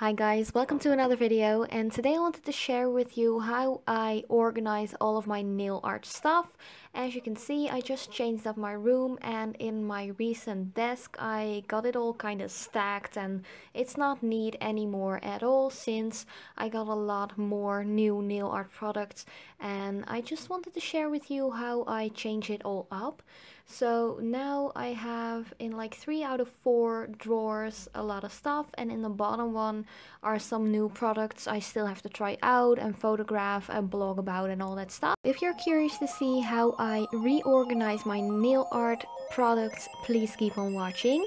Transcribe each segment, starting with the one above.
Hi guys, welcome to another video, and today I wanted to share with you how I organize all of my nail art stuff. As you can see, I just changed up my room, and in my recent desk I got it all kind of stacked and it's not neat anymore at all since I got a lot more new nail art products, and I just wanted to share with you how I change it all up. So now I have in like 3 out of 4 drawers a lot of stuff, and in the bottom one are some new products I still have to try out and photograph and blog about and all that stuff. If you're curious to see how I reorganize my nail art products, please keep on watching.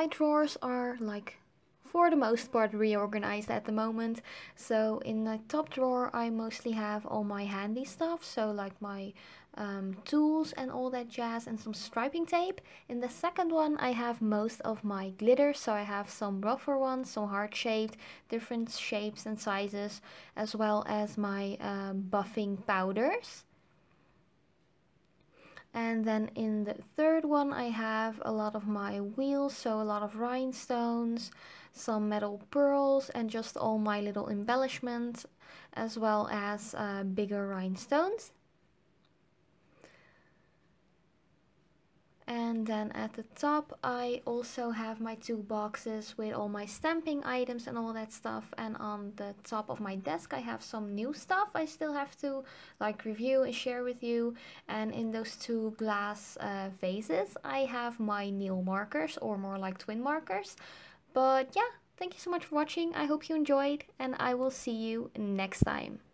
my drawers are, like, for the most part reorganized at the moment. So in the top drawer I mostly have all my handy stuff, so like my tools and all that jazz and some striping tape. In the second one I have most of my glitter, so I have some rougher ones, some heart shaped, different shapes and sizes, as well as my buffing powders. And then in the third one I have a lot of my wheels, so a lot of rhinestones, some metal pearls, and just all my little embellishments, as well as bigger rhinestones. And then at the top I also have my two boxes with all my stamping items and all that stuff. And on the top of my desk I have some new stuff I still have to like review and share with you. And in those two glass vases I have my nail markers, or more like twin markers. But yeah, thank you so much for watching. I hope you enjoyed, and I will see you next time.